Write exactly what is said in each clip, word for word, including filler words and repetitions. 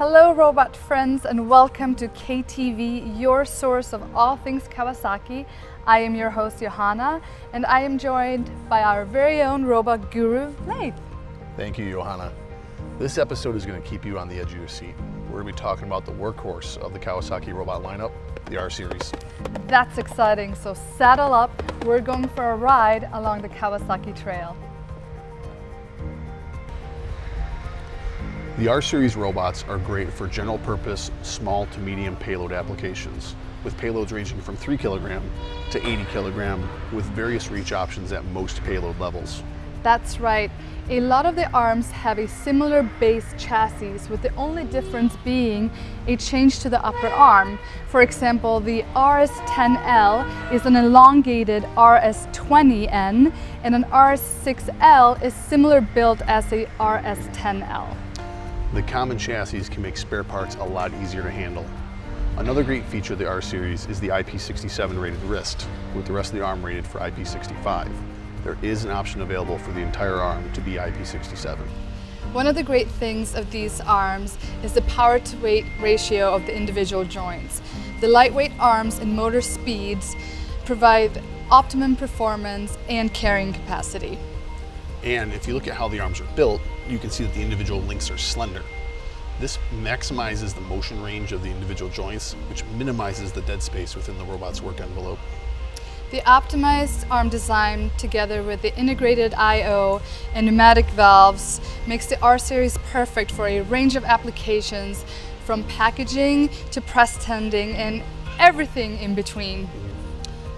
Hello robot friends and welcome to K T V, your source of all things Kawasaki. I am your host Johanna and I am joined by our very own robot guru, Nate. Thank you, Johanna. This episode is going to keep you on the edge of your seat. We're going to be talking about the workhorse of the Kawasaki robot lineup, the R-Series. That's exciting, so saddle up. We're going for a ride along the Kawasaki trail. The R-Series robots are great for general purpose, small to medium payload applications, with payloads ranging from three kilogram to eighty kilogram, with various reach options at most payload levels. That's right. A lot of the arms have a similar base chassis, with the only difference being a change to the upper arm. For example, the R S ten L is an elongated R S twenty N, and an R S six L is similar built as a R S ten L. The common chassis can make spare parts a lot easier to handle. Another great feature of the R-Series is the I P sixty-seven rated wrist, with the rest of the arm rated for I P sixty-five. There is an option available for the entire arm to be I P sixty-seven. One of the great things of these arms is the power to weight ratio of the individual joints. The lightweight arms and motor speeds provide optimum performance and carrying capacity. And if you look at how the arms are built, you can see that the individual links are slender. This maximizes the motion range of the individual joints, which minimizes the dead space within the robot's work envelope. The optimized arm design, together with the integrated I O and pneumatic valves, makes the R-Series perfect for a range of applications, from packaging to press tending and everything in between.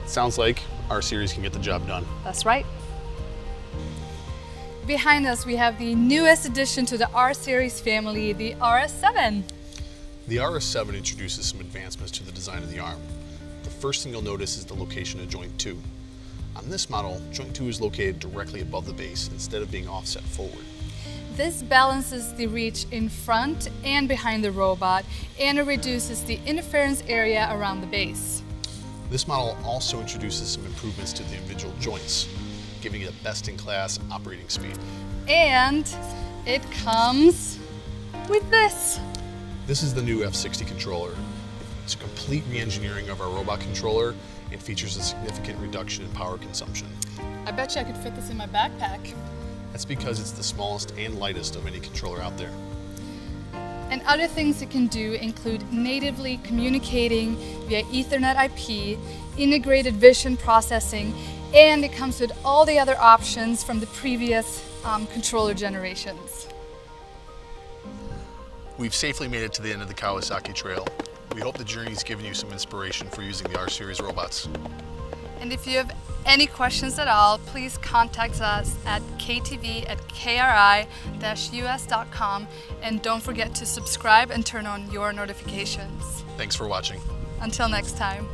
Sounds like R-Series can get the job done. That's right. Behind us, we have the newest addition to the R-Series family, the R S seven. The R S seven introduces some advancements to the design of the arm. The first thing you'll notice is the location of joint two. On this model, joint two is located directly above the base instead of being offset forward. This balances the reach in front and behind the robot, and it reduces the interference area around the base. This model also introduces some improvements to the individual joints, giving it a best-in-class operating speed. And it comes with this. This is the new F sixty controller. It's a complete re-engineering of our robot controller and features a significant reduction in power consumption. I bet you I could fit this in my backpack. That's because it's the smallest and lightest of any controller out there. And other things it can do include natively communicating via Ethernet I P, integrated vision processing, and it comes with all the other options from the previous um, controller generations. We've safely made it to the end of the Kawasaki Trail. We hope the journey's given you some inspiration for using the R-Series robots. And if you have any questions at all, please contact us at k t v at k r i dash u s dot com, and don't forget to subscribe and turn on your notifications. Thanks for watching. Until next time.